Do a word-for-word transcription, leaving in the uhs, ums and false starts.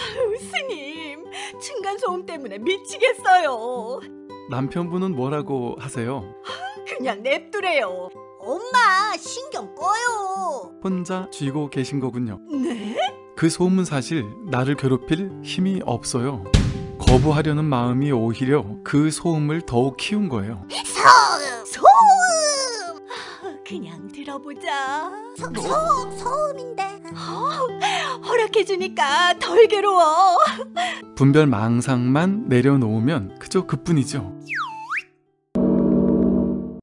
아유, 스님, 층간소음 때문에 미치겠어요. 남편분은 뭐라고 하세요? 그냥 냅두래요. 엄마, 신경 꺼요. 혼자 쥐고 계신 거군요. 네? 그 소음은 사실 나를 괴롭힐 힘이 없어요. 거부하려는 마음이 오히려 그 소음을 더욱 키운 거예요. 소음! 소음! 그냥 들어보자. 소, 소, 소음인데. 어, 허락해주니까 덜 괴로워. 분별 망상만 내려놓으면 그저 그뿐이죠.